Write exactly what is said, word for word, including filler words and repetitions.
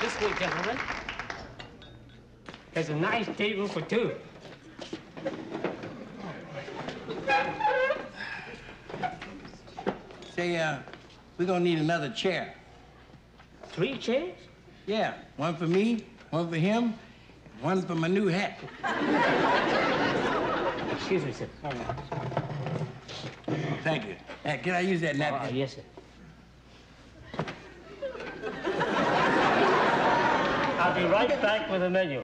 This way, gentlemen. There's a nice table for two. Say, uh, we're gonna need another chair. Three chairs? Yeah, one for me, one for him, and one for my new hat. Excuse me, sir. All right. Thank you. Hey, can I use that napkin? Uh, yes, sir. I'll be right back with a menu.